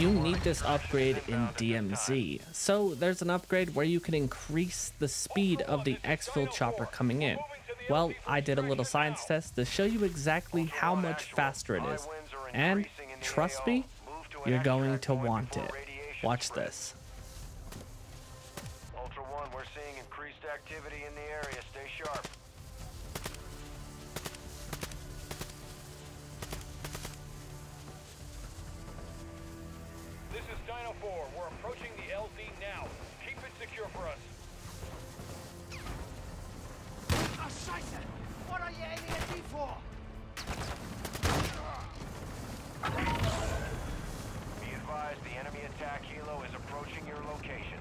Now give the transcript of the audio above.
you need this upgrade in DMZ. So there's an upgrade where you can increase the speed of the X-Fuel chopper coming in. Well, I did a little science test to show you exactly how much faster it is. And trust me, you're going to want it. Watch this. Ultra One, we're seeing increased activity in the area. Stay sharp. This is Dino 4. We're approaching the LZ now. Keep it secure for us. Oh, Scheiße! What are you aiming at me for? Be advised, the enemy attack helo is approaching your location.